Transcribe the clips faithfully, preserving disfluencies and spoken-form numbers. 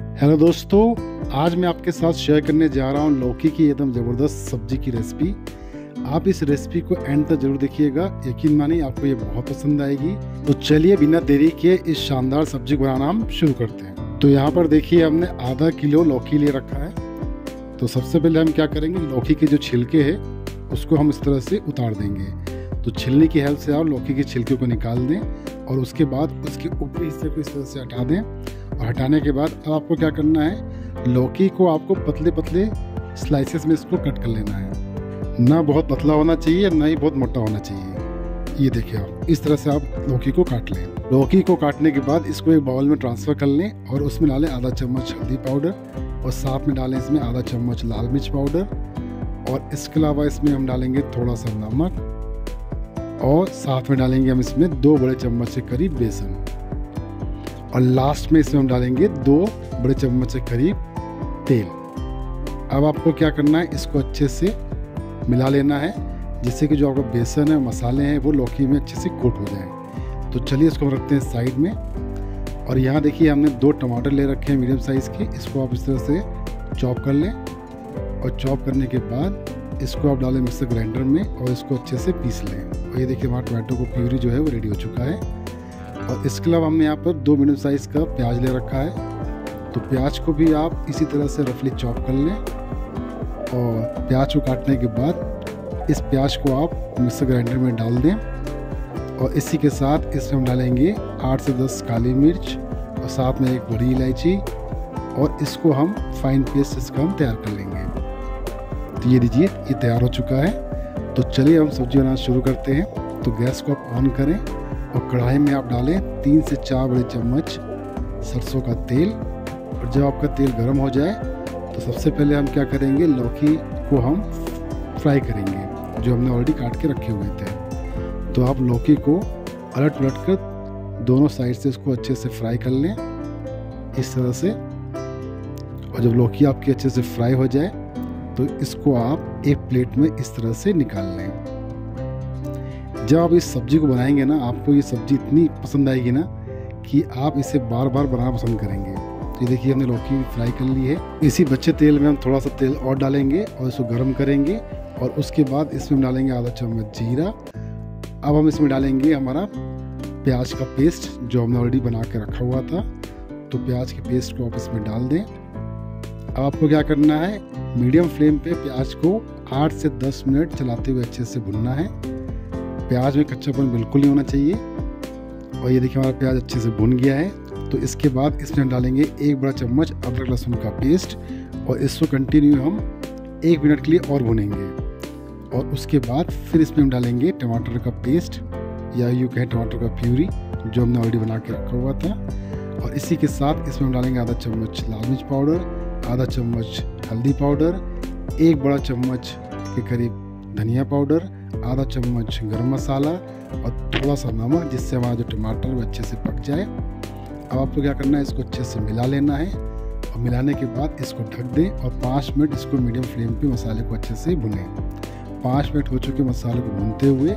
Hello दोस्तों, आज मैं आपके साथ शेयर करने जा रहा हूँ लौकी की एकदम ज़बरदस्त सब्जी की रेसिपी। आप इस रेसिपी को एंड तक जरूर देखिएगा, यकीन मानिए आपको ये बहुत पसंद आएगी। तो चलिए बिना देरी किए इस शानदार सब्जी को बनाना हम शुरू करते हैं। तो यहाँ पर देखिए हमने आधा किलो लौकी ले रखा है। तो सबसे पहले हम क्या करेंगे, लौकी के जो छिलके है उसको हम इस तरह से उतार देंगे। तो छिलने की हेल्प से आप लौकी के छिलके को निकाल दें और उसके बाद उसके ऊपरी हिस्से को इस तरह से हटा दें। और हटाने के बाद अब आपको क्या करना है, लौकी को आपको पतले पतले स्लाइसेस में इसको कट कर लेना है। ना बहुत पतला होना चाहिए ना ही बहुत मोटा होना चाहिए। ये देखिए आप इस तरह से आप लौकी को काट लें। लौकी को काटने के बाद इसको एक बाउल में ट्रांसफ़र कर लें और उसमें डालें आधा चम्मच हल्दी पाउडर और साथ में डालें इसमें आधा चम्मच लाल मिर्च पाउडर। और इसके अलावा इसमें हम डालेंगे थोड़ा सा नमक और साथ में डालेंगे हम इसमें दो बड़े चम्मच के करीब बेसन। और लास्ट में इसमें हम डालेंगे दो बड़े चम्मच के करीब तेल। अब आपको क्या करना है, इसको अच्छे से मिला लेना है जिससे कि जो आपका बेसन है मसाले हैं वो लौकी में अच्छे से कोट हो जाए। तो चलिए इसको हम रखते हैं साइड में। और यहाँ देखिए हमने दो टमाटर ले रखे हैं मीडियम साइज़ के, इसको आप इस तरह से चॉप कर लें। और चॉप करने के बाद इसको आप डालें मिक्सर ग्राइंडर में और इसको अच्छे से पीस लें। और ये देखिए हमारा टमाटो का प्यूरी जो है वो रेडी हो चुका है। और इसके अलावा हमने यहाँ पर दो मीडियम साइज़ का प्याज ले रखा है। तो प्याज को भी आप इसी तरह से रफली चॉप कर लें। और प्याज को काटने के बाद इस प्याज को आप मिक्सर ग्राइंडर में डाल दें। और इसी के साथ इसमें हम डालेंगे आठ से दस काली मिर्च और साथ में एक बड़ी इलायची। और इसको हम फाइन पेस्ट इसका हम तैयार कर लेंगे। तो ये दीजिए ये तैयार हो चुका है। तो चलिए हम सब्जी बनाना शुरू करते हैं। तो गैस को आप ऑन करें और कढ़ाई में आप डालें तीन से चार बड़े चम्मच सरसों का तेल। और जब आपका तेल गर्म हो जाए तो सबसे पहले हम क्या करेंगे, लौकी को हम फ्राई करेंगे जो हमने ऑलरेडी काट के रखे हुए थे। तो आप लौकी को पलट पलट कर दोनों साइड से इसको अच्छे से फ्राई कर लें इस तरह से। और जब लौकी आपकी अच्छे से फ्राई हो जाए तो इसको आप एक प्लेट में इस तरह से निकाल लें। जब आप इस सब्ज़ी को बनाएंगे ना, आपको ये सब्ज़ी इतनी पसंद आएगी ना कि आप इसे बार बार बनाना पसंद करेंगे। तो ये देखिए हमने लौकी फ्राई कर ली है। इसी बचे तेल में हम थोड़ा सा तेल और डालेंगे और इसको गर्म करेंगे। और उसके बाद इसमें हम डालेंगे आधा चम्मच जीरा। अब हम इसमें डालेंगे हमारा प्याज का पेस्ट जो हमने ऑलरेडी बना के रखा हुआ था। तो प्याज के पेस्ट को आप इसमें डाल दें। अब आपको क्या करना है, मीडियम फ्लेम पर प्याज को आठ से दस मिनट चलाते हुए अच्छे से भुनना है। प्याज में कच्चापन बिल्कुल नहीं होना चाहिए। और ये देखिए हमारा प्याज अच्छे से भुन गया है। तो इसके बाद इसमें हम डालेंगे एक बड़ा चम्मच अदरक लहसुन का पेस्ट। और इसको कंटिन्यू हम एक मिनट के लिए और भुनेंगे। और उसके बाद फिर इसमें हम डालेंगे टमाटर का पेस्ट या यूँ कहें टमाटर का प्यूरी जो हमने ऑलरेडी बना के रखा हुआ था। और इसी के साथ इसमें हम डालेंगे आधा चम्मच लाल मिर्च पाउडर, आधा चम्मच हल्दी पाउडर, एक बड़ा चम्मच के करीब धनिया पाउडर, आधा चम्मच गरम मसाला और थोड़ा सा नमक जिससे हमारा जो टमाटर वो अच्छे से पक जाए। अब आपको क्या करना है, इसको अच्छे से मिला लेना है। और मिलाने के बाद इसको ढक दें और पाँच मिनट इसको मीडियम फ्लेम पे मसाले को अच्छे से भुनें। पाँच मिनट हो चुके मसाले को भूनते हुए।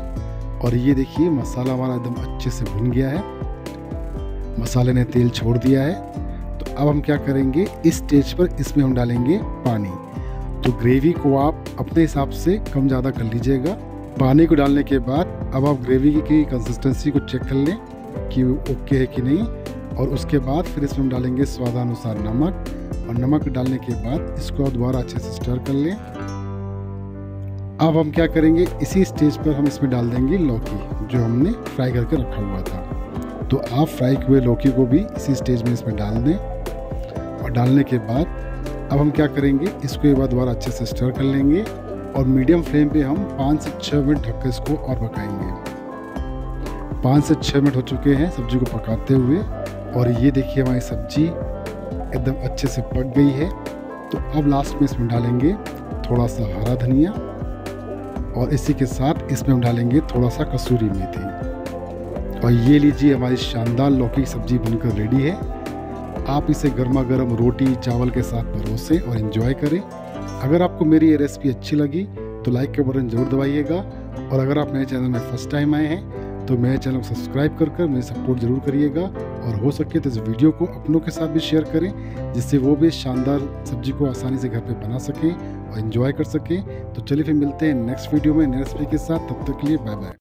और ये देखिए मसाला हमारा एकदम अच्छे से भुन गया है, मसाले ने तेल छोड़ दिया है। तो अब हम क्या करेंगे, इस स्टेज पर इसमें हम डालेंगे पानी। तो ग्रेवी को आप अपने हिसाब से कम ज़्यादा कर लीजिएगा। पानी को डालने के बाद अब आप ग्रेवी की कंसिस्टेंसी को चेक कर लें कि वो ओके है कि नहीं। और उसके बाद फिर इसमें हम डालेंगे स्वादानुसार नमक। और नमक डालने के बाद इसको आप दोबारा अच्छे से स्टर कर लें। अब हम क्या करेंगे, इसी स्टेज पर हम इसमें डाल देंगे लौकी जो हमने फ्राई करके रखा हुआ था। तो आप फ्राई हुए लौकी को भी इसी स्टेज में इसमें डाल दें। और डालने के बाद अब हम क्या करेंगे, इसको एक बार दोबारा अच्छे से स्टर कर लेंगे। और मीडियम फ्लेम पे हम पाँच से छः मिनट ढक कर इसको और पकाएंगे। पाँच से छः मिनट हो चुके हैं सब्जी को पकाते हुए। और ये देखिए हमारी सब्जी एकदम अच्छे से पक गई है। तो अब लास्ट में इसमें डालेंगे थोड़ा सा हरा धनिया। और इसी के साथ इसमें हम डालेंगे थोड़ा सा कसूरी मेथी। और ये लीजिए हमारी शानदार लौकी की सब्जी बनकर रेडी है। आप इसे गर्मा गर्म रोटी चावल के साथ परोसें और एंजॉय करें। अगर आपको मेरी ये रेसिपी अच्छी लगी तो लाइक का बटन जरूर दबाइएगा। और अगर आप मेरे चैनल में फर्स्ट टाइम आए हैं तो मेरे चैनल को सब्सक्राइब कर कर मेरे सपोर्ट जरूर करिएगा, और हो सके तो इस वीडियो को अपनों के साथ भी शेयर करें जिससे वो भी शानदार सब्जी को आसानी से घर पे बना सकें और एंजॉय कर सकें। तो चलिए फिर मिलते हैं नेक्स्ट वीडियो में नई रेसिपी के साथ, तब तक के लिए बाय बाय।